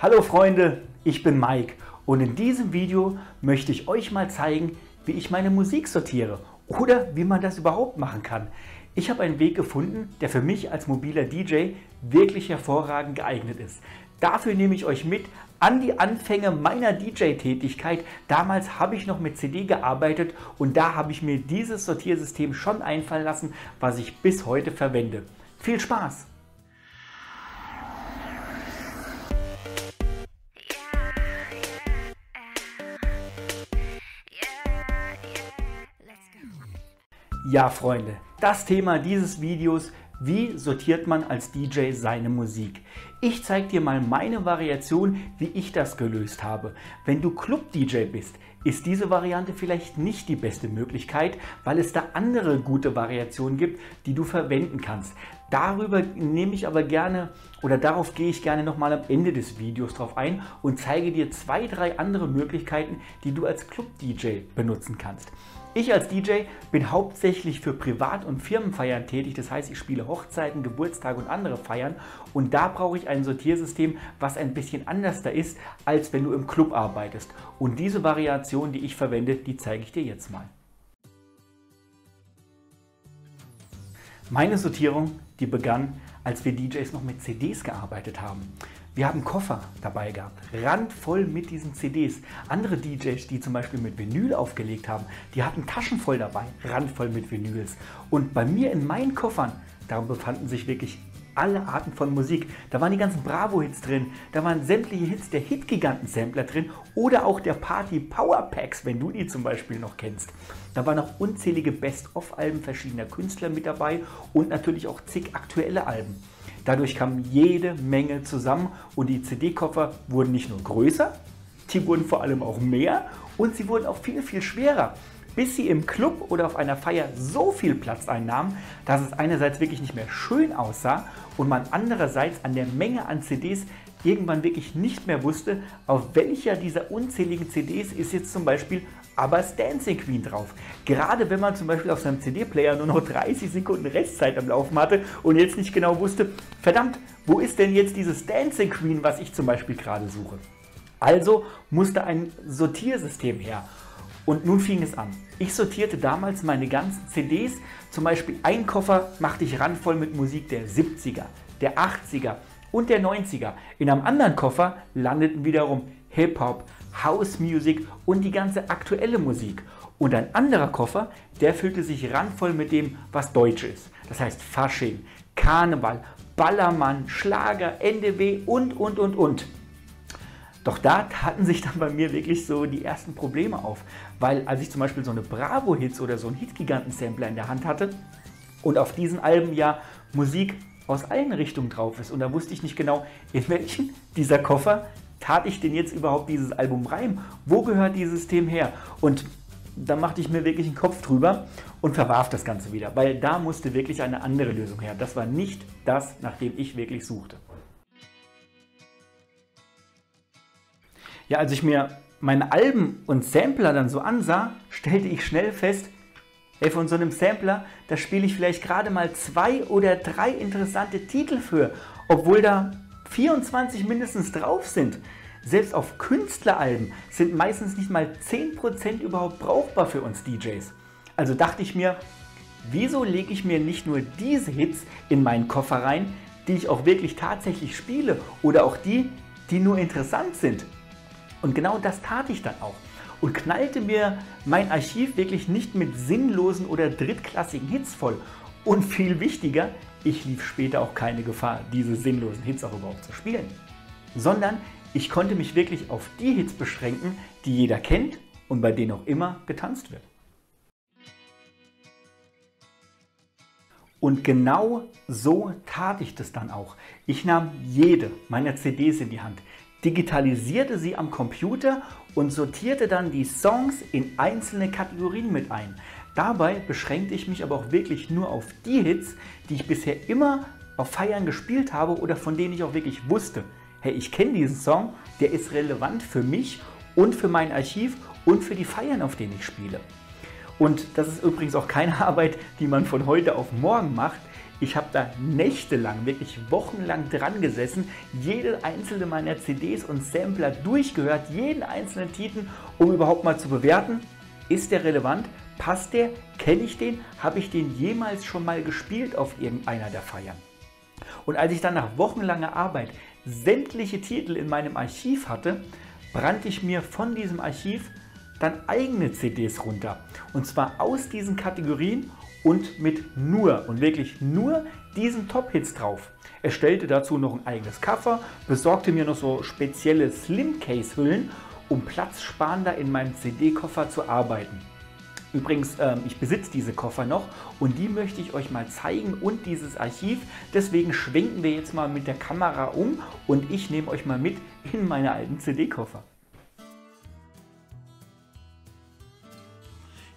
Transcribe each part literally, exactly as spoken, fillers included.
Hallo Freunde, ich bin Mike und in diesem Video möchte ich euch mal zeigen, wie ich meine Musik sortiere oder wie man das überhaupt machen kann. Ich habe einen Weg gefunden, der für mich als mobiler D J wirklich hervorragend geeignet ist. Dafür nehme ich euch mit an die Anfänge meiner D J-Tätigkeit. Damals habe ich noch mit C D gearbeitet und da habe ich mir dieses Sortiersystem schon einfallen lassen, was ich bis heute verwende. Viel Spaß! Ja, Freunde, das Thema dieses Videos: Wie sortiert man als D J seine Musik? Ich zeige dir mal meine Variation, wie ich das gelöst habe. Wenn du Club-D J bist, ist diese Variante vielleicht nicht die beste Möglichkeit, weil es da andere gute Variationen gibt, die du verwenden kannst. Darüber nehme ich aber gerne oder darauf gehe ich gerne nochmal am Ende des Videos drauf ein und zeige dir zwei, drei andere Möglichkeiten, die du als Club-D J benutzen kannst. Ich als D J bin hauptsächlich für Privat- und Firmenfeiern tätig, das heißt, ich spiele Hochzeiten, Geburtstage und andere Feiern und da brauche ich ein Sortiersystem, was ein bisschen anders da ist, als wenn du im Club arbeitest. Und diese Variation, die ich verwende, die zeige ich dir jetzt mal. Meine Sortierung, die begann, als wir D Js noch mit C Ds gearbeitet haben. Wir haben Koffer dabei gehabt, randvoll mit diesen C Ds. Andere D Js, die zum Beispiel mit Vinyl aufgelegt haben, die hatten Taschen voll dabei, randvoll mit Vinyls. Und bei mir in meinen Koffern, da befanden sich wirklich alle Arten von Musik. Da waren die ganzen Bravo-Hits drin, da waren sämtliche Hits der Hit-Giganten-Sampler drin oder auch der Party-Power-Packs, wenn du die zum Beispiel noch kennst. Da waren auch unzählige Best-of-Alben verschiedener Künstler mit dabei und natürlich auch zig aktuelle Alben. Dadurch kam jede Menge zusammen und die C D-Koffer wurden nicht nur größer, die wurden vor allem auch mehr und sie wurden auch viel, viel schwerer, bis sie im Club oder auf einer Feier so viel Platz einnahmen, dass es einerseits wirklich nicht mehr schön aussah und man andererseits an der Menge an C Ds irgendwann wirklich nicht mehr wusste, auf welcher dieser unzähligen C Ds ist jetzt zum Beispiel ABBA's Dancing Queen drauf. Gerade wenn man zum Beispiel auf seinem C D-Player nur noch dreißig Sekunden Restzeit am Laufen hatte und jetzt nicht genau wusste, verdammt, wo ist denn jetzt dieses Dancing Queen, was ich zum Beispiel gerade suche? Also musste ein Sortiersystem her. Und nun fing es an. Ich sortierte damals meine ganzen C Ds, zum Beispiel ein Koffer machte ich randvoll mit Musik der siebziger, der achtziger, und der neunziger. In einem anderen Koffer landeten wiederum Hip-Hop, House Music und die ganze aktuelle Musik. Und ein anderer Koffer, der füllte sich randvoll mit dem, was deutsch ist. Das heißt Fasching, Karneval, Ballermann, Schlager, N D W und, und, und, und. Doch da taten sich dann bei mir wirklich so die ersten Probleme auf. Weil als ich zum Beispiel so eine Bravo-Hits oder so einen Hit-Giganten-Sampler in der Hand hatte und auf diesen Alben ja Musik aus allen Richtungen drauf ist und da wusste ich nicht genau, in welchen dieser Koffer tat ich denn jetzt überhaupt dieses Album rein, wo gehört dieses System her, und da machte ich mir wirklich einen Kopf drüber und verwarf das Ganze wieder, weil da musste wirklich eine andere Lösung her. Das war nicht das, nach dem ich wirklich suchte. Ja, als ich mir meine Alben und Sampler dann so ansah, stellte ich schnell fest, hey, von so einem Sampler, da spiele ich vielleicht gerade mal zwei oder drei interessante Titel für, obwohl da vierundzwanzig mindestens drauf sind. Selbst auf Künstleralben sind meistens nicht mal zehn Prozent überhaupt brauchbar für uns D Js. Also dachte ich mir, wieso lege ich mir nicht nur diese Hits in meinen Koffer rein, die ich auch wirklich tatsächlich spiele oder auch die, die nur interessant sind. Und genau das tat ich dann auch. Und knallte mir mein Archiv wirklich nicht mit sinnlosen oder drittklassigen Hits voll. Und viel wichtiger, ich lief später auch keine Gefahr, diese sinnlosen Hits auch überhaupt zu spielen. Sondern ich konnte mich wirklich auf die Hits beschränken, die jeder kennt und bei denen auch immer getanzt wird. Und genau so tat ich das dann auch. Ich nahm jede meiner C Ds in die Hand, digitalisierte sie am Computer und sortierte dann die Songs in einzelne Kategorien mit ein. Dabei beschränkte ich mich aber auch wirklich nur auf die Hits, die ich bisher immer auf Feiern gespielt habe oder von denen ich auch wirklich wusste, hey, ich kenne diesen Song, der ist relevant für mich und für mein Archiv und für die Feiern, auf denen ich spiele. Und das ist übrigens auch keine Arbeit, die man von heute auf morgen macht. Ich habe da nächtelang, wirklich wochenlang dran gesessen, jede einzelne meiner C Ds und Sampler durchgehört, jeden einzelnen Titel, um überhaupt mal zu bewerten, ist der relevant, passt der, kenne ich den, habe ich den jemals schon mal gespielt auf irgendeiner der Feiern. Und als ich dann nach wochenlanger Arbeit sämtliche Titel in meinem Archiv hatte, brannte ich mir von diesem Archiv dann eigene C Ds runter. Und zwar aus diesen Kategorien und mit nur und wirklich nur diesen Top-Hits drauf. Erstellte dazu noch ein eigenes Cover, besorgte mir noch so spezielle Slim-Case-Hüllen, um platzsparender in meinem C D-Koffer zu arbeiten. Übrigens, ähm, ich besitze diese Koffer noch und die möchte ich euch mal zeigen und dieses Archiv. Deswegen schwenken wir jetzt mal mit der Kamera um und ich nehme euch mal mit in meine alten C D-Koffer.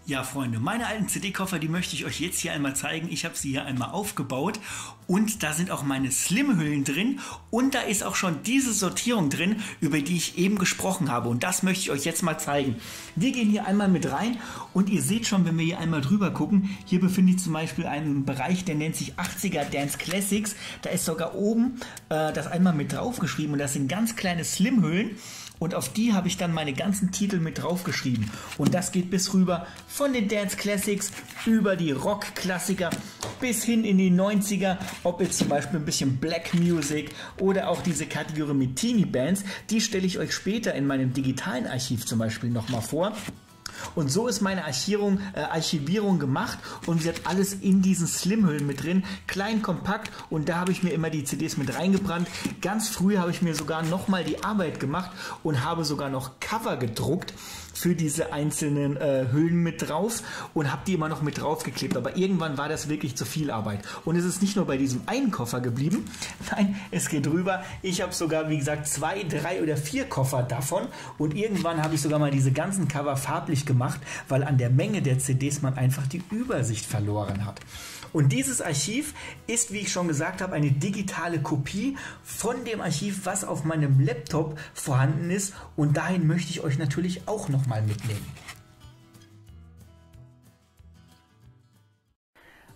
Ja, Freunde, meine alten C D-Koffer, die möchte ich euch jetzt hier einmal zeigen. Ich habe sie hier einmal aufgebaut und da sind auch meine Slim-Hüllen drin und da ist auch schon diese Sortierung drin, über die ich eben gesprochen habe und das möchte ich euch jetzt mal zeigen. Wir gehen hier einmal mit rein und ihr seht schon, wenn wir hier einmal drüber gucken, hier befindet sich zum Beispiel einen Bereich, der nennt sich achtziger Dance Classics. Da ist sogar oben äh, das einmal mit draufgeschrieben und das sind ganz kleine Slim-Hüllen. Und auf die habe ich dann meine ganzen Titel mit draufgeschrieben. Und das geht bis rüber von den Dance Classics über die Rock-Klassiker bis hin in die neunziger. Ob jetzt zum Beispiel ein bisschen Black Music oder auch diese Kategorie mit Teenie Bands. Die stelle ich euch später in meinem digitalen Archiv zum Beispiel nochmal vor. Und so ist meine Archivierung, äh, Archivierung gemacht und sie hat alles in diesen Slimhüllen mit drin, klein, kompakt und da habe ich mir immer die C Ds mit reingebrannt. Ganz früh habe ich mir sogar nochmal die Arbeit gemacht und habe sogar noch Cover gedruckt für diese einzelnen äh, Hüllen mit drauf und habe die immer noch mit draufgeklebt. Aber irgendwann war das wirklich zu viel Arbeit. Und es ist nicht nur bei diesem einen Koffer geblieben, nein, es geht rüber. Ich habe sogar, wie gesagt, zwei, drei oder vier Koffer davon und irgendwann habe ich sogar mal diese ganzen Cover farblich gemacht, weil an der Menge der C Ds man einfach die Übersicht verloren hat. Und dieses Archiv ist, wie ich schon gesagt habe, eine digitale Kopie von dem Archiv, was auf meinem Laptop vorhanden ist. Und dahin möchte ich euch natürlich auch nochmal mitnehmen.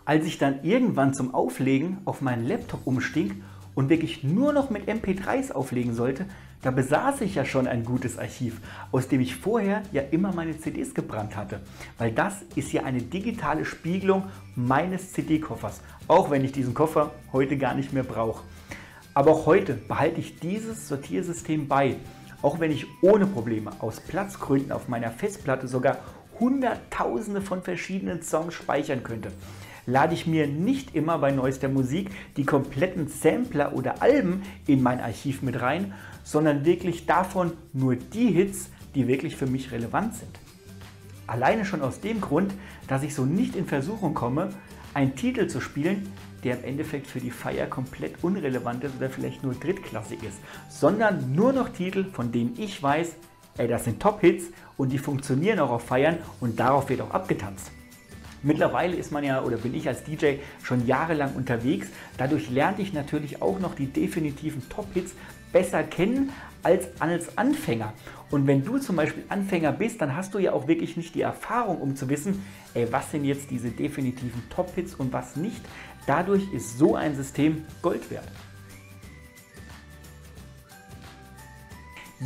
Als ich dann irgendwann zum Auflegen auf meinen Laptop umstieg und wirklich nur noch mit M P dreis auflegen sollte, da besaß ich ja schon ein gutes Archiv, aus dem ich vorher ja immer meine C Ds gebrannt hatte. Weil das ist ja eine digitale Spiegelung meines C D-Koffers, auch wenn ich diesen Koffer heute gar nicht mehr brauche. Aber auch heute behalte ich dieses Sortiersystem bei, auch wenn ich ohne Probleme aus Platzgründen auf meiner Festplatte sogar Hunderttausende von verschiedenen Songs speichern könnte. Lade ich mir nicht immer bei neuester Musik die kompletten Sampler oder Alben in mein Archiv mit rein, sondern wirklich davon nur die Hits, die wirklich für mich relevant sind. Alleine schon aus dem Grund, dass ich so nicht in Versuchung komme, einen Titel zu spielen, der im Endeffekt für die Feier komplett unrelevant ist oder vielleicht nur drittklassig ist, sondern nur noch Titel, von denen ich weiß, ey, das sind Top-Hits und die funktionieren auch auf Feiern und darauf wird auch abgetanzt. Mittlerweile ist man ja oder bin ich als D J schon jahrelang unterwegs. Dadurch lernte ich natürlich auch noch die definitiven Top-Hits besser kennen als als Anfänger. Und wenn du zum Beispiel Anfänger bist, dann hast du ja auch wirklich nicht die Erfahrung, um zu wissen, ey, was sind jetzt diese definitiven Top-Hits und was nicht. Dadurch ist so ein System Gold wert.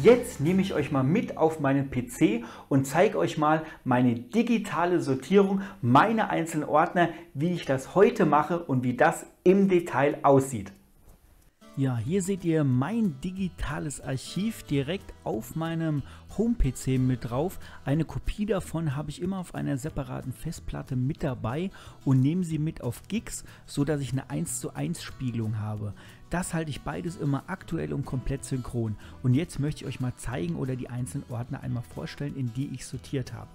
Jetzt nehme ich euch mal mit auf meinen P C und zeige euch mal meine digitale Sortierung, meine einzelnen Ordner, wie ich das heute mache und wie das im Detail aussieht. Ja, hier seht ihr mein digitales Archiv direkt auf meinem Home-P C mit drauf. Eine Kopie davon habe ich immer auf einer separaten Festplatte mit dabei und nehme sie mit auf Gigs, sodass ich eine eins zu eins Spiegelung habe. Das halte ich beides immer aktuell und komplett synchron. Und jetzt möchte ich euch mal zeigen oder die einzelnen Ordner einmal vorstellen, in die ich sortiert habe.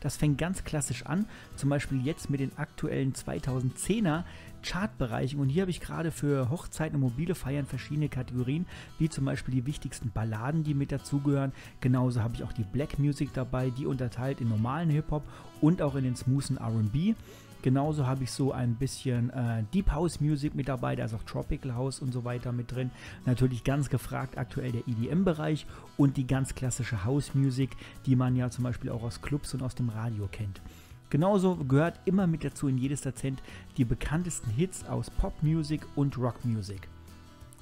Das fängt ganz klassisch an, zum Beispiel jetzt mit den aktuellen zweitausendzehner Chartbereichen. Und hier habe ich gerade für Hochzeiten und mobile Feiern verschiedene Kategorien, wie zum Beispiel die wichtigsten Balladen, die mit dazugehören. Genauso habe ich auch die Black Music dabei, die unterteilt in normalen Hip-Hop und auch in den smoothen R und B. Genauso habe ich so ein bisschen äh, Deep House Music mit dabei, da ist auch Tropical House und so weiter mit drin. Natürlich ganz gefragt aktuell der E D M-Bereich und die ganz klassische House Music, die man ja zum Beispiel auch aus Clubs und aus dem Radio kennt. Genauso gehört immer mit dazu in jedes Jahrzehnt die bekanntesten Hits aus Popmusik und Rockmusik.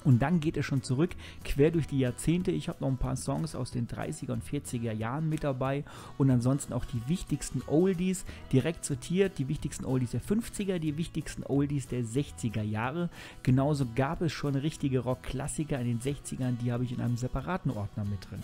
Und dann geht es schon zurück, quer durch die Jahrzehnte. Ich habe noch ein paar Songs aus den dreißiger und vierziger Jahren mit dabei und ansonsten auch die wichtigsten Oldies direkt sortiert. Die wichtigsten Oldies der fünfziger, die wichtigsten Oldies der sechziger Jahre. Genauso gab es schon richtige Rock-Klassiker in den sechzigern, die habe ich in einem separaten Ordner mit drin.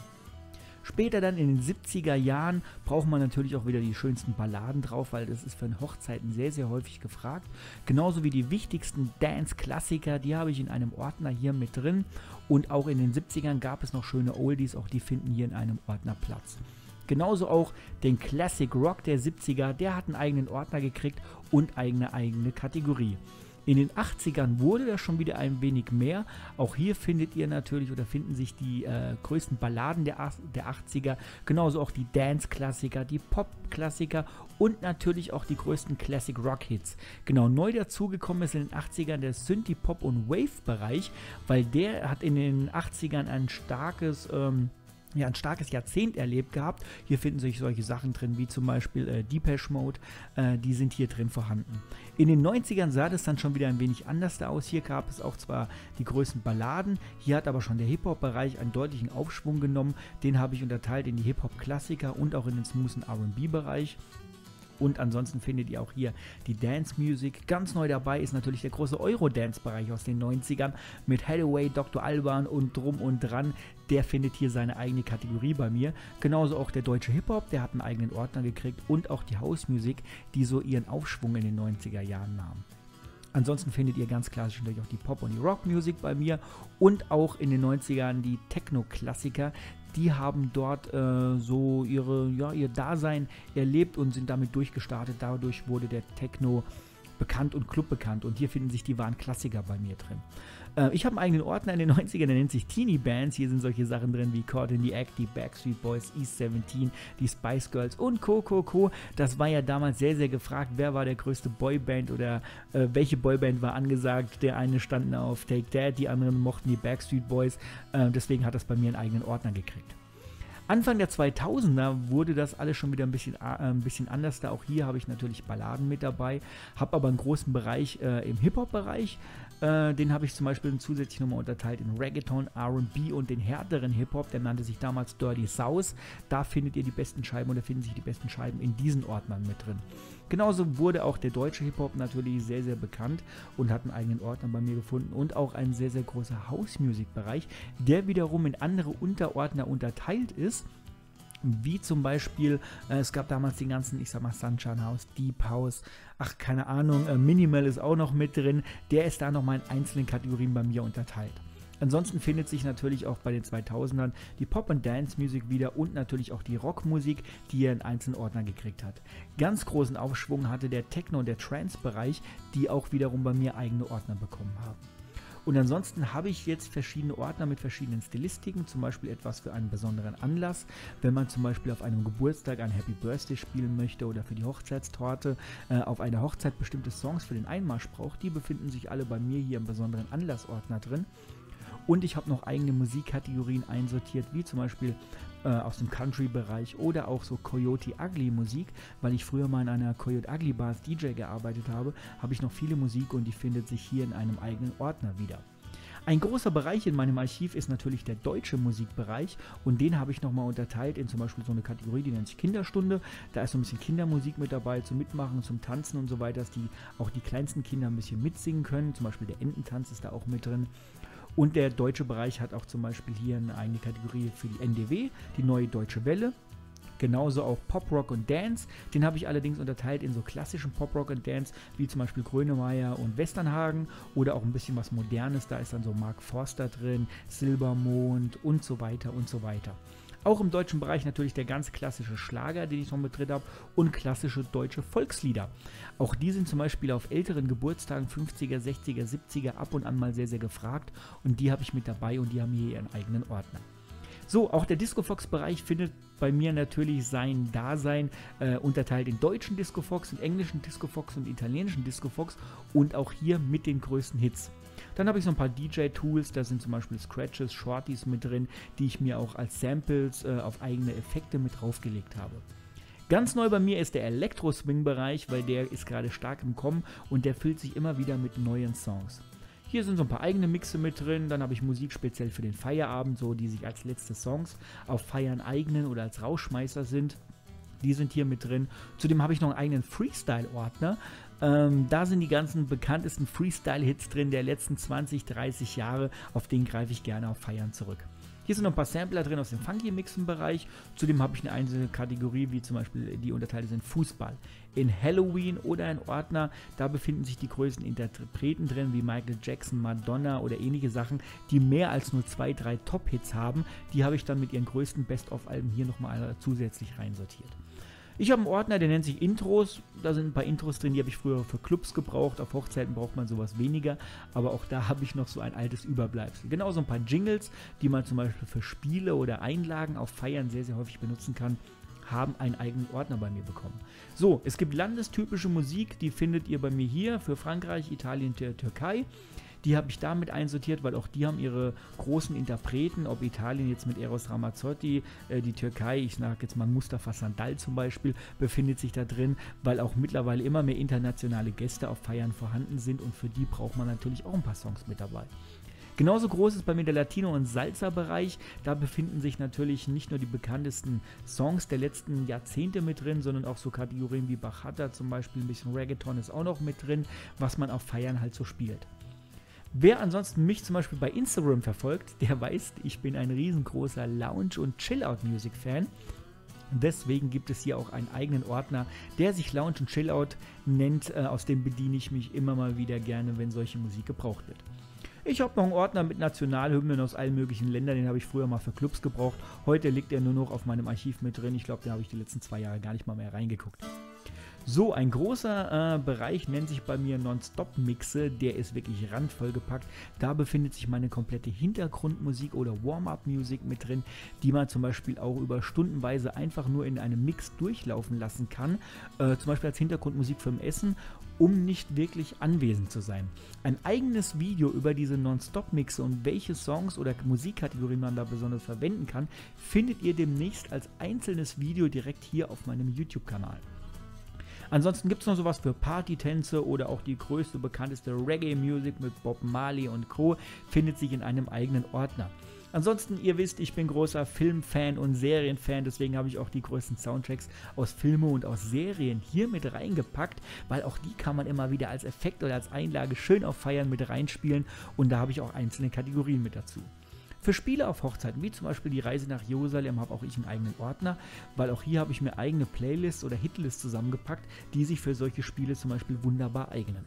Später dann in den siebziger Jahren braucht man natürlich auch wieder die schönsten Balladen drauf, weil das ist für Hochzeiten sehr, sehr häufig gefragt. Genauso wie die wichtigsten Dance-Klassiker, die habe ich in einem Ordner hier mit drin. Und auch in den siebzigern gab es noch schöne Oldies, auch die finden hier in einem Ordner Platz. Genauso auch den Classic Rock der siebziger, der hat einen eigenen Ordner gekriegt und eigene eigene Kategorie. In den achtzigern wurde das schon wieder ein wenig mehr. Auch hier findet ihr natürlich oder finden sich die äh, größten Balladen der, der achtziger, genauso auch die Dance-Klassiker, die Pop-Klassiker und natürlich auch die größten Classic-Rock-Hits. Genau, neu dazugekommen ist in den achtzigern der Synthie-Pop- und Wave-Bereich, weil der hat in den achtzigern ein starkes... Ähm, Ja, ein starkes Jahrzehnt erlebt gehabt. Hier finden sich solche Sachen drin, wie zum Beispiel äh, Depeche Mode, äh, die sind hier drin vorhanden. In den neunzigern sah das dann schon wieder ein wenig anders da aus. Hier gab es auch zwar die größten Balladen, hier hat aber schon der Hip-Hop-Bereich einen deutlichen Aufschwung genommen. Den habe ich unterteilt in die Hip-Hop-Klassiker und auch in den smoothen R und B-Bereich. Und ansonsten findet ihr auch hier die Dance Music. Ganz neu dabei ist natürlich der große Eurodance-Bereich aus den neunzigern mit Hathaway, Doktor Alban und drum und dran. Der findet hier seine eigene Kategorie bei mir. Genauso auch der deutsche Hip-Hop, der hat einen eigenen Ordner gekriegt. Und auch die House-Musik, die so ihren Aufschwung in den neunziger Jahren nahm. Ansonsten findet ihr ganz klassisch natürlich auch die Pop- und die Rock-Musik bei mir. Und auch in den neunzigern die Techno-Klassiker. Die haben dort äh, so ihre, ja, ihr Dasein erlebt und sind damit durchgestartet. Dadurch wurde der Techno bekannt und Club bekannt. Und hier finden sich die wahren Klassiker bei mir drin. Äh, ich habe einen eigenen Ordner in den neunzigern, der nennt sich Teenie Bands. Hier sind solche Sachen drin wie Caught in the Act, die Backstreet Boys, East siebzehn, die Spice Girls und Co. Co. Co. Das war ja damals sehr, sehr gefragt, wer war der größte Boyband oder äh, welche Boyband war angesagt. Der eine stand auf Take That, die anderen mochten die Backstreet Boys. Äh, deswegen hat das bei mir einen eigenen Ordner gekriegt. Anfang der zweitausender wurde das alles schon wieder ein bisschen, äh, ein bisschen anders da. Auch hier habe ich natürlich Balladen mit dabei, habe aber einen großen Bereich äh, im Hip-Hop-Bereich. Äh, den habe ich zum Beispiel zusätzlich nochmal unterteilt in Reggaeton, R und B und den härteren Hip-Hop. Der nannte sich damals Dirty South. Da findet ihr die besten Scheiben oder finden sich die besten Scheiben in diesen Ordnern mit drin. Genauso wurde auch der deutsche Hip-Hop natürlich sehr, sehr bekannt und hat einen eigenen Ordner bei mir gefunden und auch ein sehr, sehr großer House-Music-Bereich, der wiederum in andere Unterordner unterteilt ist. Wie zum Beispiel, äh, es gab damals den ganzen, ich sag mal, Sunshine House, Deep House, ach, keine Ahnung, äh, Minimal ist auch noch mit drin. Der ist da nochmal in einzelnen Kategorien bei mir unterteilt. Ansonsten findet sich natürlich auch bei den zweitausendern die Pop- und Dance-Musik wieder und natürlich auch die Rockmusik, die er in einzelnen Ordner gekriegt hat. Ganz großen Aufschwung hatte der Techno- und der Trance-Bereich, die auch wiederum bei mir eigene Ordner bekommen haben. Und ansonsten habe ich jetzt verschiedene Ordner mit verschiedenen Stilistiken, zum Beispiel etwas für einen besonderen Anlass, wenn man zum Beispiel auf einem Geburtstag ein Happy Birthday spielen möchte oder für die Hochzeitstorte, äh, auf einer Hochzeit bestimmte Songs für den Einmarsch braucht, die befinden sich alle bei mir hier im besonderen Anlassordner drin. Und ich habe noch eigene Musikkategorien einsortiert, wie zum Beispiel äh, aus dem Country-Bereich oder auch so Coyote Ugly-Musik. Weil ich früher mal in einer Coyote Ugly Bar als D J gearbeitet habe, habe ich noch viele Musik und die findet sich hier in einem eigenen Ordner wieder. Ein großer Bereich in meinem Archiv ist natürlich der deutsche Musikbereich und den habe ich nochmal unterteilt in zum Beispiel so eine Kategorie, die nennt sich Kinderstunde. Da ist so ein bisschen Kindermusik mit dabei zum Mitmachen, zum Tanzen und so weiter, dass die, auch die kleinsten Kinder ein bisschen mitsingen können. Zum Beispiel der Ententanz ist da auch mit drin. Und der deutsche Bereich hat auch zum Beispiel hier eine eigene Kategorie für die N D W, die neue deutsche Welle. Genauso auch Pop-Rock und Dance. Den habe ich allerdings unterteilt in so klassischen Pop-Rock und Dance, wie zum Beispiel Grönemeyer und Westernhagen oder auch ein bisschen was Modernes. Da ist dann so Mark Forster drin, Silbermond und so weiter und so weiter. Auch im deutschen Bereich natürlich der ganz klassische Schlager, den ich noch mit drin habe, und klassische deutsche Volkslieder. Auch die sind zum Beispiel auf älteren Geburtstagen, fünfziger, sechziger, siebziger, ab und an mal sehr, sehr gefragt. Und die habe ich mit dabei und die haben hier ihren eigenen Ordner. So, auch der Discofox-Bereich findet bei mir natürlich sein Dasein, äh, unterteilt in deutschen Discofox, in englischen Discofox und italienischen Discofox und auch hier mit den größten Hits. Dann habe ich so ein paar D J-Tools, da sind zum Beispiel Scratches, Shorties mit drin, die ich mir auch als Samples äh, auf eigene Effekte mit draufgelegt habe. Ganz neu bei mir ist der Elektro-Swing-Bereich, weil der ist gerade stark im Kommen und der füllt sich immer wieder mit neuen Songs. Hier sind so ein paar eigene Mixe mit drin, dann habe ich Musik speziell für den Feierabend, so die sich als letzte Songs auf Feiern eignen oder als Rausschmeißer sind. Die sind hier mit drin. Zudem habe ich noch einen eigenen Freestyle-Ordner. Ähm, da sind die ganzen bekanntesten Freestyle-Hits drin der letzten zwanzig, dreißig Jahre. Auf den greife ich gerne auf Feiern zurück. Hier sind noch ein paar Sampler drin aus dem Funky-Mixen-Bereich. Zudem habe ich eine einzelne Kategorie, wie zum Beispiel die unterteilt sind Fußball. In Halloween oder in Ordner, da befinden sich die größten Interpreten drin, wie Michael Jackson, Madonna oder ähnliche Sachen, die mehr als nur zwei, drei Top-Hits haben. Die habe ich dann mit ihren größten Best-of-Alben hier nochmal zusätzlich reinsortiert. Ich habe einen Ordner, der nennt sich Intros. Da sind ein paar Intros drin, die habe ich früher für Clubs gebraucht. Auf Hochzeiten braucht man sowas weniger, aber auch da habe ich noch so ein altes Überbleibsel. Genauso ein paar Jingles, die man zum Beispiel für Spiele oder Einlagen auf Feiern sehr, sehr häufig benutzen kann, haben einen eigenen Ordner bei mir bekommen. So, es gibt landestypische Musik, die findet ihr bei mir hier für Frankreich, Italien, Türkei. Die habe ich damit einsortiert, weil auch die haben ihre großen Interpreten, ob Italien jetzt mit Eros Ramazzotti, äh, die Türkei, ich sage jetzt mal Mustafa Sandal zum Beispiel, befindet sich da drin, weil auch mittlerweile immer mehr internationale Gäste auf Feiern vorhanden sind und für die braucht man natürlich auch ein paar Songs mit dabei. Genauso groß ist bei mir der Latino- und Salsa-Bereich. Da befinden sich natürlich nicht nur die bekanntesten Songs der letzten Jahrzehnte mit drin, sondern auch so Kategorien wie Bachata zum Beispiel, ein bisschen Reggaeton ist auch noch mit drin, was man auf Feiern halt so spielt. Wer ansonsten mich zum Beispiel bei Instagram verfolgt, der weiß, ich bin ein riesengroßer Lounge- und Chill-Out-Music-Fan. Deswegen gibt es hier auch einen eigenen Ordner, der sich Lounge- und Chill-Out nennt. Aus dem bediene ich mich immer mal wieder gerne, wenn solche Musik gebraucht wird. Ich habe noch einen Ordner mit Nationalhymnen aus allen möglichen Ländern, den habe ich früher mal für Clubs gebraucht. Heute liegt er nur noch auf meinem Archiv mit drin. Ich glaube, da habe ich die letzten zwei Jahre gar nicht mal mehr reingeguckt. So, ein großer äh, Bereich nennt sich bei mir Non-Stop-Mixe, der ist wirklich randvoll gepackt. Da befindet sich meine komplette Hintergrundmusik oder Warm-Up-Musik mit drin, die man zum Beispiel auch über stundenweise einfach nur in einem Mix durchlaufen lassen kann, äh, zum Beispiel als Hintergrundmusik für das Essen, um nicht wirklich anwesend zu sein. Ein eigenes Video über diese Non-Stop-Mixe und welche Songs oder Musikkategorien man da besonders verwenden kann, findet ihr demnächst als einzelnes Video direkt hier auf meinem YouTube-Kanal. Ansonsten gibt es noch sowas für Partytänze oder auch die größte, bekannteste Reggae-Music mit Bob Marley und Co. findet sich in einem eigenen Ordner. Ansonsten, ihr wisst, ich bin großer Filmfan und Serienfan, deswegen habe ich auch die größten Soundtracks aus Filmen und aus Serien hier mit reingepackt, weil auch die kann man immer wieder als Effekt oder als Einlage schön auf Feiern mit reinspielen und da habe ich auch einzelne Kategorien mit dazu. Für Spiele auf Hochzeiten, wie zum Beispiel die Reise nach Jerusalem, habe auch ich einen eigenen Ordner, weil auch hier habe ich mir eigene Playlists oder Hitlists zusammengepackt, die sich für solche Spiele zum Beispiel wunderbar eignen.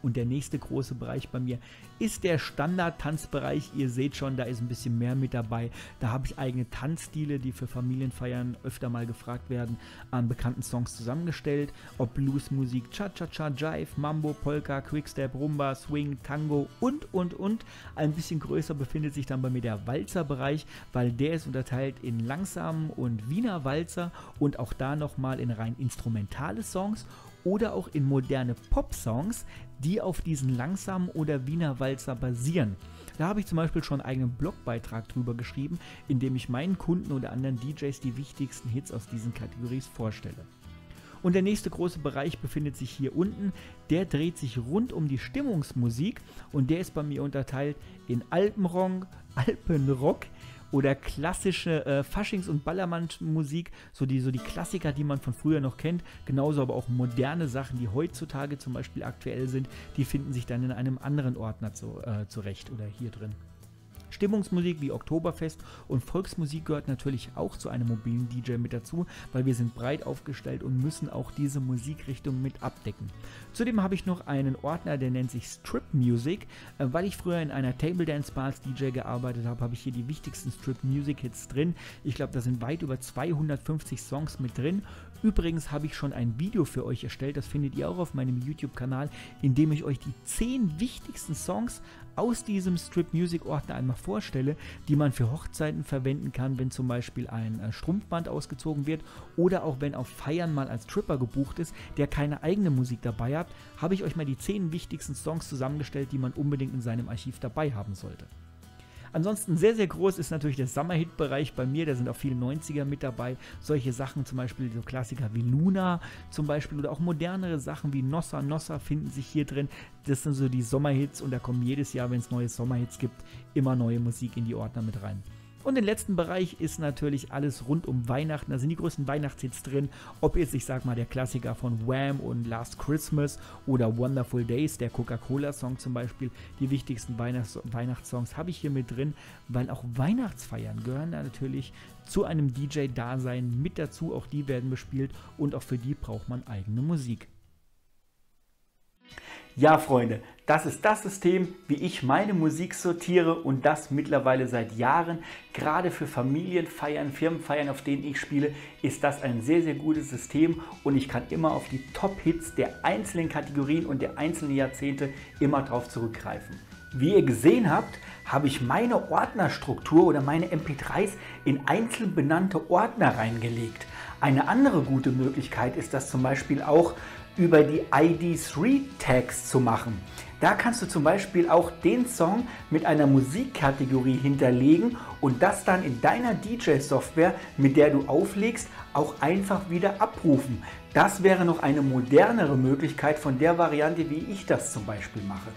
Und der nächste große Bereich bei mir ist der Standard-Tanzbereich. Ihr seht schon, da ist ein bisschen mehr mit dabei. Da habe ich eigene Tanzstile, die für Familienfeiern öfter mal gefragt werden, an bekannten Songs zusammengestellt. Ob Bluesmusik, Cha-Cha-Cha, Jive, Mambo, Polka, Quickstep, Rumba, Swing, Tango und, und, und. Ein bisschen größer befindet sich dann bei mir der Walzer-Bereich, weil der ist unterteilt in langsamen und Wiener Walzer und auch da nochmal in rein instrumentale Songs oder auch in moderne Pop-Songs, die auf diesen langsamen oder Wiener Walzer basieren. Da habe ich zum Beispiel schon einen eigenen Blogbeitrag drüber geschrieben, in dem ich meinen Kunden oder anderen D Js die wichtigsten Hits aus diesen Kategorien vorstelle. Und der nächste große Bereich befindet sich hier unten, der dreht sich rund um die Stimmungsmusik und der ist bei mir unterteilt in Alpenrock, Alpenrock, oder klassische äh, Faschings- und Ballermann-Musik, so die, so die Klassiker, die man von früher noch kennt, genauso aber auch moderne Sachen, die heutzutage zum Beispiel aktuell sind, die finden sich dann in einem anderen Ordner zu, äh, zurecht oder hier drin. Stimmungsmusik wie Oktoberfest und Volksmusik gehört natürlich auch zu einem mobilen D J mit dazu, weil wir sind breit aufgestellt und müssen auch diese Musikrichtung mit abdecken. Zudem habe ich noch einen Ordner, der nennt sich Strip Music. Weil ich früher in einer Table Dance Bar als D J gearbeitet habe, habe ich hier die wichtigsten Strip Music Hits drin. Ich glaube, da sind weit über zweihundertfünfzig Songs mit drin. Übrigens habe ich schon ein Video für euch erstellt, das findet ihr auch auf meinem YouTube-Kanal, in dem ich euch die zehn wichtigsten Songs aus diesem Strip-Music-Ordner einmal vorstelle, die man für Hochzeiten verwenden kann, wenn zum Beispiel ein äh, Strumpfband ausgezogen wird oder auch wenn auf Feiern mal als Tripper gebucht ist, der keine eigene Musik dabei hat, habe ich euch mal die zehn wichtigsten Songs zusammengestellt, die man unbedingt in seinem Archiv dabei haben sollte. Ansonsten sehr, sehr groß ist natürlich der Summer-Hit-Bereich bei mir. Da sind auch viele neunziger mit dabei. Solche Sachen, zum Beispiel so Klassiker wie Luna zum Beispiel oder auch modernere Sachen wie Nossa Nossa finden sich hier drin. Das sind so die Sommerhits und da kommen jedes Jahr, wenn es neue Sommerhits gibt, immer neue Musik in die Ordner mit rein. Und den letzten Bereich ist natürlich alles rund um Weihnachten. Da sind die größten Weihnachtshits drin. Ob jetzt, ich sag mal, der Klassiker von Wham und Last Christmas oder Wonderful Days, der Coca-Cola-Song zum Beispiel. Die wichtigsten Weihnachts- Weihnachtssongs habe ich hier mit drin, weil auch Weihnachtsfeiern gehören da natürlich zu einem D J-Dasein mit dazu. Auch die werden bespielt und auch für die braucht man eigene Musik. Ja, Freunde, das ist das System, wie ich meine Musik sortiere und das mittlerweile seit Jahren. Gerade für Familienfeiern, Firmenfeiern, auf denen ich spiele, ist das ein sehr, sehr gutes System und ich kann immer auf die Top-Hits der einzelnen Kategorien und der einzelnen Jahrzehnte immer drauf zurückgreifen. Wie ihr gesehen habt, habe ich meine Ordnerstruktur oder meine M P dreis in einzeln benannte Ordner reingelegt. Eine andere gute Möglichkeit ist das zum Beispiel auch über die I D drei Tags zu machen. Da kannst du zum Beispiel auch den Song mit einer Musikkategorie hinterlegen und das dann in deiner D J-Software, mit der du auflegst, auch einfach wieder abrufen. Das wäre noch eine modernere Möglichkeit von der Variante, wie ich das zum Beispiel mache.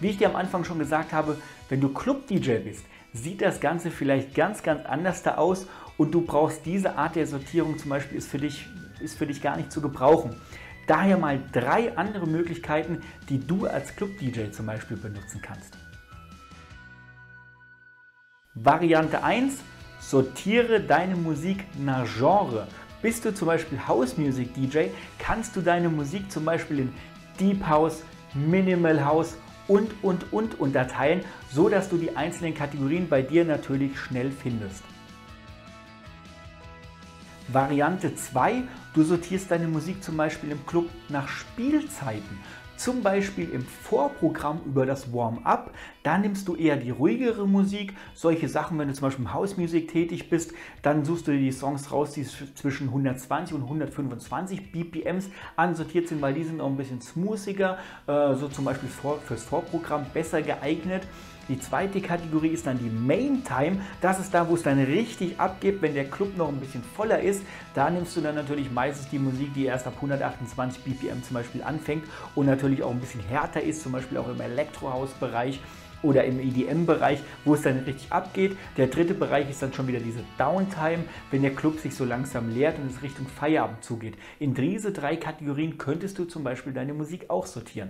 Wie ich dir am Anfang schon gesagt habe, wenn du Club-D J bist, sieht das Ganze vielleicht ganz, ganz anders da aus und du brauchst diese Art der Sortierung zum Beispiel, ist für dich, ist für dich gar nicht zu gebrauchen. Daher mal drei andere Möglichkeiten, die du als Club-D J zum Beispiel benutzen kannst. Variante eins. Sortiere deine Musik nach Genre. Bist du zum Beispiel House-Music-D J, kannst du deine Musik zum Beispiel in Deep House, Minimal House und, und, und unterteilen, so dass du die einzelnen Kategorien bei dir natürlich schnell findest. Variante zwei, du sortierst deine Musik zum Beispiel im Club nach Spielzeiten, zum Beispiel im Vorprogramm über das Warm-Up, da nimmst du eher die ruhigere Musik, solche Sachen, wenn du zum Beispiel im House Music tätig bist, dann suchst du dir die Songs raus, die zwischen hundertzwanzig und hundertfünfundzwanzig B P Ms ansortiert sind, weil die sind auch ein bisschen smoothiger, so zum Beispiel fürs Vorprogramm besser geeignet. Die zweite Kategorie ist dann die Main Time. Das ist da, wo es dann richtig abgeht, wenn der Club noch ein bisschen voller ist. Da nimmst du dann natürlich meistens die Musik, die erst ab hundertachtundzwanzig B P M zum Beispiel anfängt und natürlich auch ein bisschen härter ist, zum Beispiel auch im Elektrohaus-Bereich oder im E D M-Bereich, wo es dann richtig abgeht. Der dritte Bereich ist dann schon wieder diese Downtime, wenn der Club sich so langsam leert und es Richtung Feierabend zugeht. In diese drei Kategorien könntest du zum Beispiel deine Musik auch sortieren.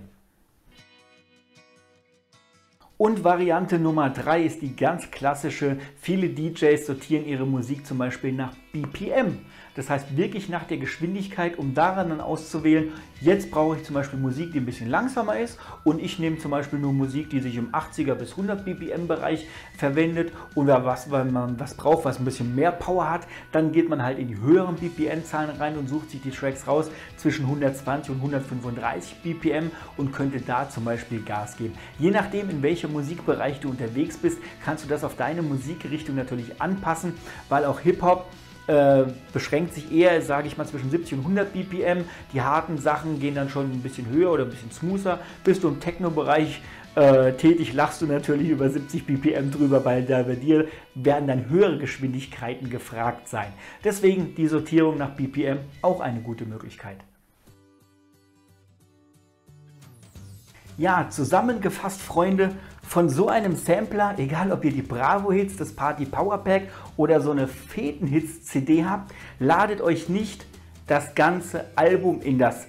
Und Variante Nummer drei ist die ganz klassische, viele D Js sortieren ihre Musik zum Beispiel nach B P M. Das heißt wirklich nach der Geschwindigkeit, um daran dann auszuwählen, jetzt brauche ich zum Beispiel Musik, die ein bisschen langsamer ist und ich nehme zum Beispiel nur Musik, die sich im achtziger bis hundert B P M Bereich verwendet oder was, wenn man was braucht, was ein bisschen mehr Power hat, dann geht man halt in die höheren B P M-Zahlen rein und sucht sich die Tracks raus zwischen hundertzwanzig und hundertfünfunddreißig B P M und könnte da zum Beispiel Gas geben. Je nachdem, in welchem Musikbereich du unterwegs bist, kannst du das auf deine Musikrichtung natürlich anpassen, weil auch Hip-Hop äh, beschränkt sich eher, sage ich mal, zwischen siebzig und hundert B P M. Die harten Sachen gehen dann schon ein bisschen höher oder ein bisschen smoother. Bist du im Techno-Bereich äh, tätig, lachst du natürlich über siebzig B P M drüber, weil da bei dir werden dann höhere Geschwindigkeiten gefragt sein. Deswegen die Sortierung nach B P M auch eine gute Möglichkeit. Ja, zusammengefasst, Freunde, von so einem Sampler, egal ob ihr die Bravo-Hits, das Party-Powerpack oder so eine Feten-Hits-C D habt, ladet euch nicht das ganze Album in, das,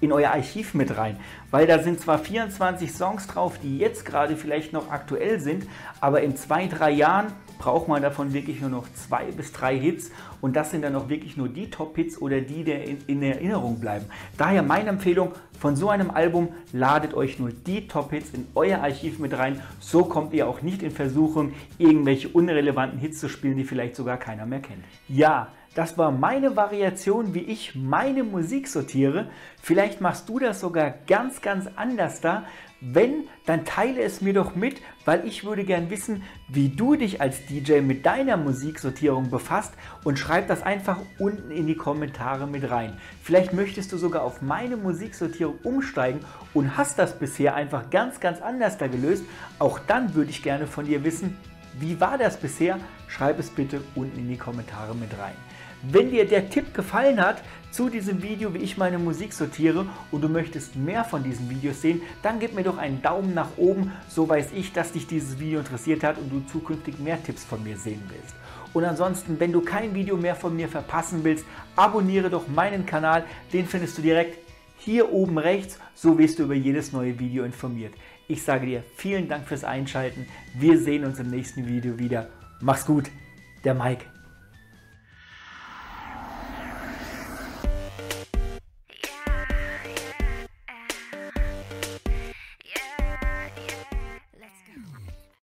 in euer Archiv mit rein. Weil da sind zwar vierundzwanzig Songs drauf, die jetzt gerade vielleicht noch aktuell sind, aber in zwei, drei Jahren braucht man davon wirklich nur noch zwei bis drei Hits und das sind dann auch wirklich nur die Top-Hits oder die, die in Erinnerung bleiben. Daher meine Empfehlung, von so einem Album ladet euch nur die Top-Hits in euer Archiv mit rein, so kommt ihr auch nicht in Versuchung, irgendwelche unrelevanten Hits zu spielen, die vielleicht sogar keiner mehr kennt. Ja, das war meine Variation, wie ich meine Musik sortiere. Vielleicht machst du das sogar ganz, ganz anders da. Wenn, dann teile es mir doch mit, weil ich würde gern wissen, wie du dich als D J mit deiner Musiksortierung befasst, und schreib das einfach unten in die Kommentare mit rein. Vielleicht möchtest du sogar auf meine Musiksortierung umsteigen und hast das bisher einfach ganz, ganz anders da gelöst. Auch dann würde ich gerne von dir wissen, wie war das bisher? Schreib es bitte unten in die Kommentare mit rein. Wenn dir der Tipp gefallen hat zu diesem Video, wie ich meine Musik sortiere, und du möchtest mehr von diesen Videos sehen, dann gib mir doch einen Daumen nach oben, so weiß ich, dass dich dieses Video interessiert hat und du zukünftig mehr Tipps von mir sehen willst. Und ansonsten, wenn du kein Video mehr von mir verpassen willst, abonniere doch meinen Kanal, den findest du direkt hier oben rechts, so wirst du über jedes neue Video informiert. Ich sage dir vielen Dank fürs Einschalten, wir sehen uns im nächsten Video wieder. Mach's gut, der Mike.